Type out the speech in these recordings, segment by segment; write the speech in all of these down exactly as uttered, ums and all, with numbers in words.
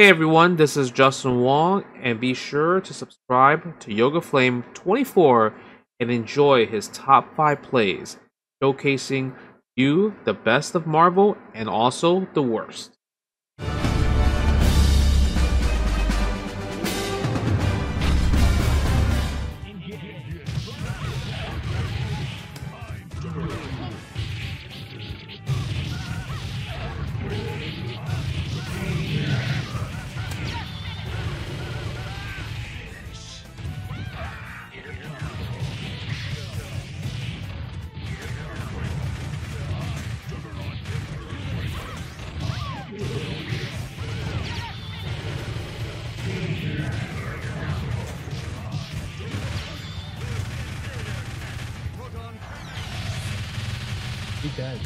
Hey everyone, this is Justin Wong, and be sure to subscribe to Yoga Flame twenty-four and enjoy his top five plays, showcasing you the best of Marvel and also the worst. He does.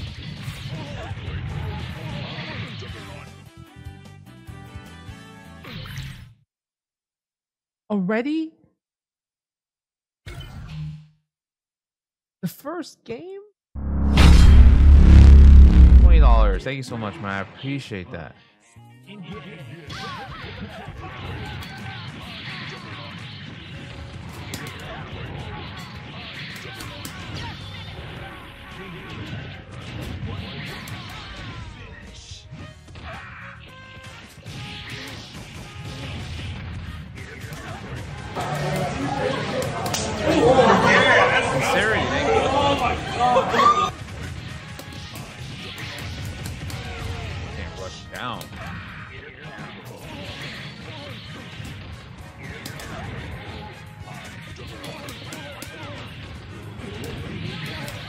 Already? The first game? twenty dollars. Thank you so much, man. I appreciate that.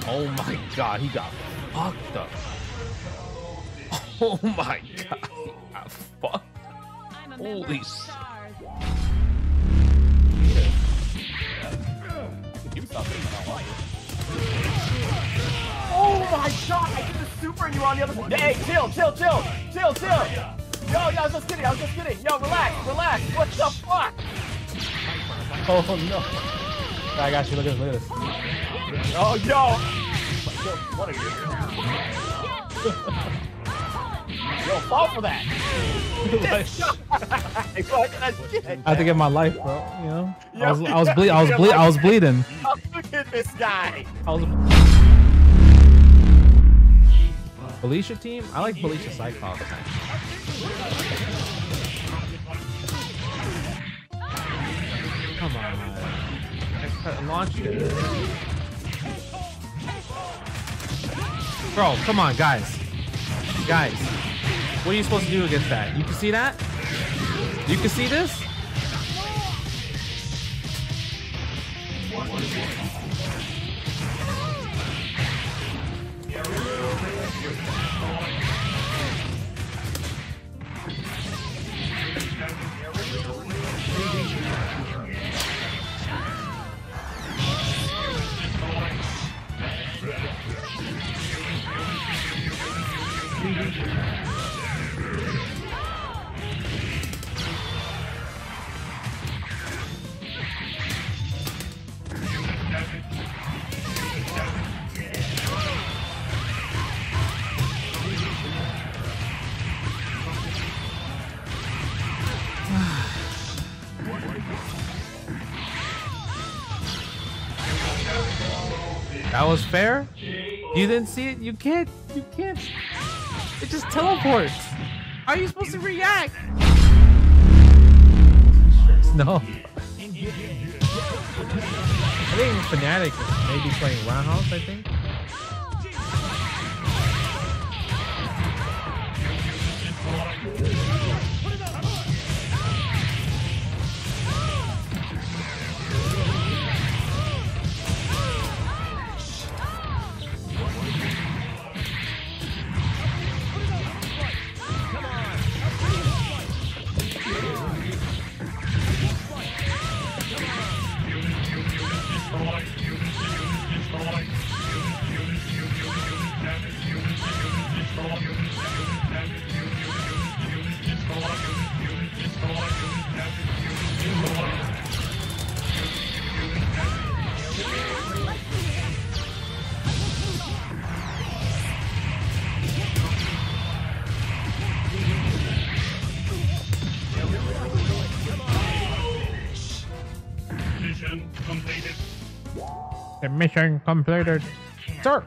Oh my god, he got fucked up. Oh my god, he got fucked up. Holy shit. Oh my god, I did the super and you were on the other side. Hey, chill, chill, chill, chill, chill. Yo, yo, I was just kidding, I was just kidding. Yo, relax, relax. What the fuck? Oh no. I got you, look at this, look at this. Oh, yo. Yo, what are you doing? Yo, fall for that. I had to get my life, bro. You know, I was, I was bleeding. I was bleeding. I was bleeding. Look at this guy. I was. Felicia team. I like Felicia Cyclops. Come on, man. Launch it. Bro, come on, guys. Guys, what are you supposed to do against that? You can see that? You can see this? That was fair. You didn't see it. You can't. You can't. It just teleports. How are you supposed to react? No. I think Fnatic may be playing Roundhouse. I think. All right. Mission completed. The mission completed. Sir!